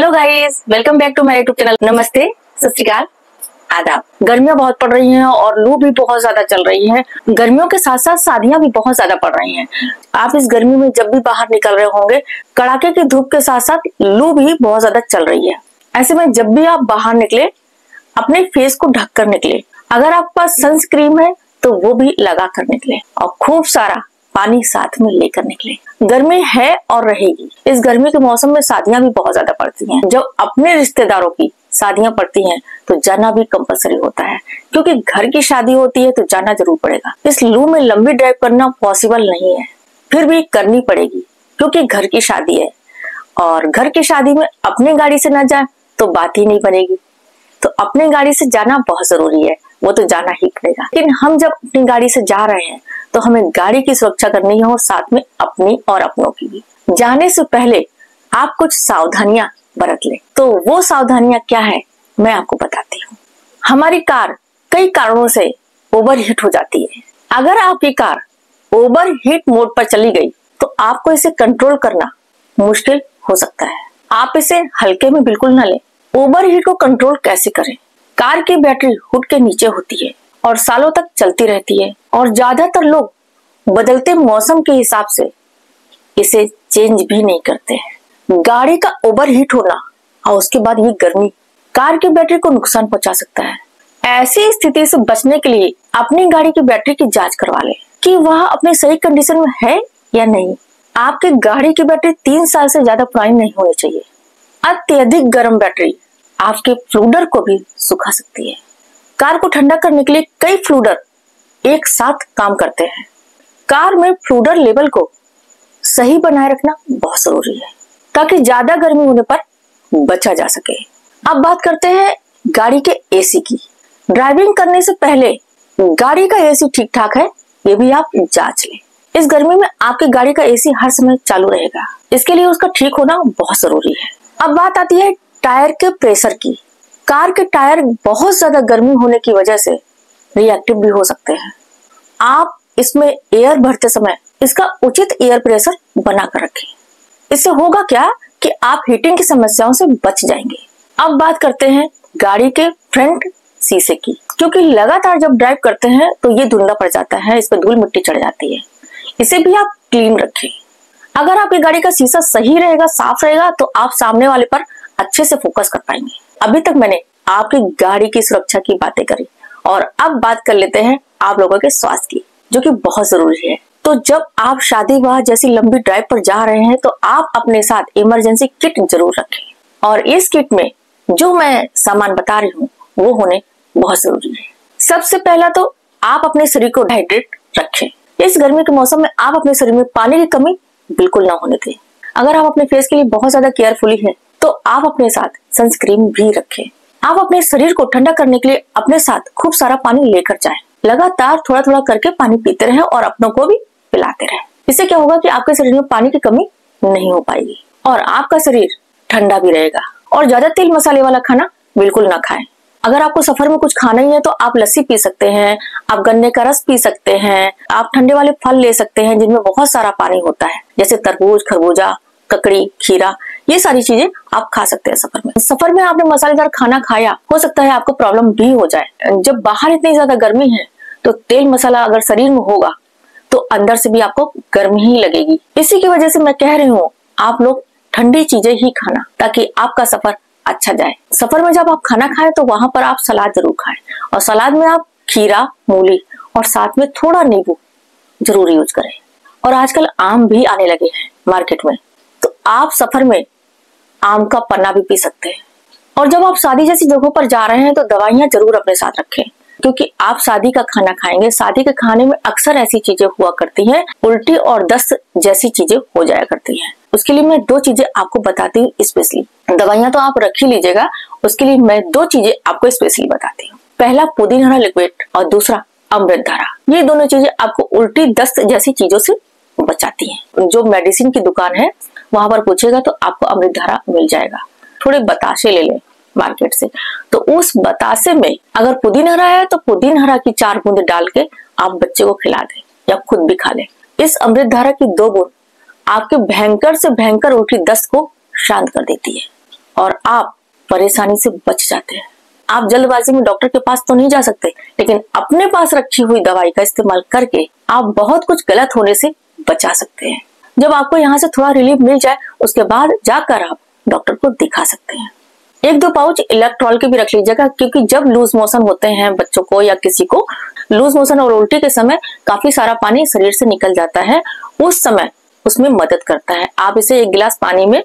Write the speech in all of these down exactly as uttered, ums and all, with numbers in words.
Hello guys, welcome back to my YouTube channel. नमस्ते, सत श्री अकाल, आदाब। गर्मियां बहुत पड़ रही हैं और लू भी बहुत ज्यादा चल रही है। गर्मियों के साथ साथ शादियां भी बहुत ज्यादा पड़ रही हैं। आप इस गर्मी में जब भी बाहर निकल रहे होंगे, कड़ाके की धूप के साथ साथ लू भी बहुत ज्यादा चल रही है। ऐसे में जब भी आप बाहर निकले, अपने फेस को ढक कर निकले। अगर आपके पास सनस्क्रीन है तो वो भी लगा कर निकले और खूब सारा पानी साथ में लेकर निकले। गर्मी है और रहेगी। इस गर्मी के मौसम में शादियां भी बहुत ज्यादा पड़ती हैं। जब अपने रिश्तेदारों की शादियां पड़ती हैं तो जाना भी कंपलसरी होता है, क्योंकि घर की शादी होती है तो जाना जरूर पड़ेगा। इस लू में लंबी ड्राइव करना पॉसिबल नहीं है, फिर भी करनी पड़ेगी क्योंकि घर की शादी है। और घर की शादी में अपने गाड़ी से ना जाए तो बात ही नहीं बनेगी, तो अपने गाड़ी से जाना बहुत जरूरी है, वो तो जाना ही पड़ेगा। लेकिन हम जब अपनी गाड़ी से जा रहे हैं तो हमें गाड़ी की सुरक्षा करनी है और साथ में अपनी और अपनों की भी। जाने से पहले आप कुछ सावधानियां बरत लें। तो वो सावधानियां क्या है, मैं आपको बताती हूँ। हमारी कार कई कारणों से ओवर हीट हो जाती है। अगर आपकी कार ओवर हीट मोड पर चली गई तो आपको इसे कंट्रोल करना मुश्किल हो सकता है। आप इसे हल्के में बिल्कुल न लें। ओवर हीट को कंट्रोल कैसे करें? कार की बैटरी हुड के नीचे होती है और सालों तक चलती रहती है, और ज्यादातर लोग बदलते मौसम के हिसाब से इसे चेंज भी नहीं करते हैं। गाड़ी का ओवर हीट होना और उसके बाद ये गर्मी कार की बैटरी को नुकसान पहुंचा सकता है। ऐसी स्थिति से बचने के लिए अपनी गाड़ी की बैटरी की जांच करवा लें कि वह अपने सही कंडीशन में है या नहीं। आपकी गाड़ी की बैटरी तीन साल से ज्यादा पुरानी नहीं होनी चाहिए। अत्यधिक गर्म बैटरी आपके फ्लूडर को भी सुखा सकती है। कार को ठंडा करने के लिए कई फ्लूडर एक साथ काम करते हैं। कार में फ्लूडर लेवल को सही बनाए रखना बहुत जरूरी है ताकि ज्यादा गर्मी होने पर बचा जा सके। अब बात करते हैं गाड़ी के एसी की। ड्राइविंग करने से पहले गाड़ी का एसी ठीक ठाक है, ये भी आप जांच लें। इस गर्मी में आपकी गाड़ी का एसी हर समय चालू रहेगा, इसके लिए उसका ठीक होना बहुत जरूरी है। अब बात आती है टायर के प्रेशर की। कार के टायर बहुत ज्यादा गर्मी होने की वजह से रिएक्टिव भी हो सकते हैं। आप इसमें एयर भरते समय इसका उचित एयर प्रेशर बना कर रखें। इससे होगा क्या कि आप हीटिंग की समस्याओं से बच जाएंगे। अब बात करते हैं गाड़ी के फ्रंट शीशे की, क्योंकि लगातार जब ड्राइव करते हैं तो ये धुंधला पड़ जाता है, इस पर धूल मिट्टी चढ़ जाती है। इसे भी आप क्लीन रखें। अगर आपकी गाड़ी का शीशा सही रहेगा, साफ रहेगा, तो आप सामने वाले पर अच्छे से फोकस कर पाएंगे। अभी तक मैंने आपकी गाड़ी की सुरक्षा की बातें करी, और अब बात कर लेते हैं आप लोगों के स्वास्थ्य की, जो कि बहुत जरूरी है। तो जब आप शादी विवाह जैसी लंबी ड्राइव पर जा रहे हैं तो आप अपने साथ इमरजेंसी किट जरूर रखें, और इस किट में जो मैं सामान बता रही हूँ वो होने बहुत जरूरी है। सबसे पहला तो आप अपने शरीर को हाइड्रेट रखें। इस गर्मी के मौसम में आप अपने शरीर में पानी की कमी बिल्कुल ना होने दें। अगर आप अपने फेस के लिए बहुत ज्यादा केयरफुली है तो आप अपने साथ सनस्क्रीन भी रखें। आप अपने शरीर को ठंडा करने के लिए अपने साथ खूब सारा पानी लेकर जाएं। लगातार थोड़ा थोड़ा करके पानी पीते रहें और अपनों को भी पिलाते रहें। इससे क्या होगा कि आपके शरीर में पानी की कमी नहीं हो पाएगी और आपका शरीर ठंडा भी रहेगा। और ज्यादा तेल मसाले वाला खाना बिल्कुल ना खाएं। अगर आपको सफर में कुछ खाना ही है तो आप लस्सी पी सकते हैं, आप गन्ने का रस पी सकते हैं, आप ठंडे वाले फल ले सकते हैं जिनमें बहुत सारा पानी होता है, जैसे तरबूज, खरबूजा, ककड़ी, खीरा, ये सारी चीजें आप खा सकते हैं। सफर में सफर में आपने मसालेदार खाना खाया, हो सकता है आपको प्रॉब्लम भी हो जाए। जब बाहर इतनी ज्यादा गर्मी है तो तेल मसाला अगर शरीर में होगा तो अंदर से भी आपको गर्मी ही लगेगी। इसी की वजह से मैं कह रही हूँ आप लोग ठंडी चीजें ही खाना, ताकि आपका सफर अच्छा जाए। सफर में जब आप खाना खाएं तो वहां पर आप सलाद जरूर खाएं, और सलाद में आप खीरा, मूली और साथ में थोड़ा नींबू जरूर यूज करें। और आजकल आम भी आने लगे हैं मार्केट में, तो आप सफर में आम का पन्ना भी पी सकते हैं। और जब आप शादी जैसी जगहों पर जा रहे हैं तो दवाइयां जरूर अपने साथ रखें, क्योंकि आप शादी का खाना खाएंगे। शादी के खाने में अक्सर ऐसी चीजें हुआ करती हैं, उल्टी और दस्त जैसी चीजें हो जाया करती हैं। उसके लिए मैं दो चीजें आपको बताती हूँ स्पेशली। दवाइयां तो आप रख ही लीजिएगा, उसके लिए मैं दो चीजें आपको स्पेशली बताती हूँ। पहला पुदीना हरा लिक्विड और दूसरा अमृत धारा। ये दोनों चीजें आपको उल्टी, दस्त जैसी चीजों से बचाती है। जो मेडिसिन की दुकान है वहां पर पूछेगा तो आपको अमृत धारा मिल जाएगा। थोड़े बताशे ले लें मार्केट से, तो उस बताशे में अगर पुदीना हरा है तो पुदीना हरा की चार बूंद डाल के आप बच्चे को खिला दें या खुद भी खा लें। इस अमृत धारा की दो बूंद आपके भयंकर से भयंकर उल्टी दस्त को शांत कर देती है और आप परेशानी से बच जाते हैं। आप जल्दबाजी में डॉक्टर के पास तो नहीं जा सकते, लेकिन अपने पास रखी हुई दवाई का इस्तेमाल करके आप बहुत कुछ गलत होने से बचा सकते हैं। जब आपको यहाँ से थोड़ा रिलीफ मिल जाए, उसके बाद जाकर आप डॉक्टर को दिखा सकते हैं। एक दो पाउच इलेक्ट्रॉल के भी रख लीजिएगा, क्योंकि जब लूज मोशन होते हैं बच्चों को या किसी को, लूज मोशन और उल्टी के समय काफी सारा पानी शरीर से निकल जाता है, उस समय उसमें मदद करता है। आप इसे एक गिलास पानी में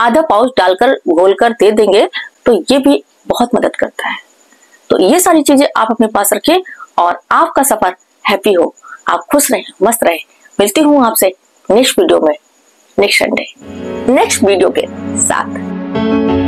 आधा पाउच डालकर घोलकर दे देंगे तो ये भी बहुत मदद करता है। तो ये सारी चीजें आप अपने पास रखें और आपका सफर हैप्पी हो, आप खुश रहें, मस्त रहें। मिलती हूँ आपसे नेक्स्ट वीडियो में, नेक्स्ट संडे, नेक्स्ट वीडियो के साथ।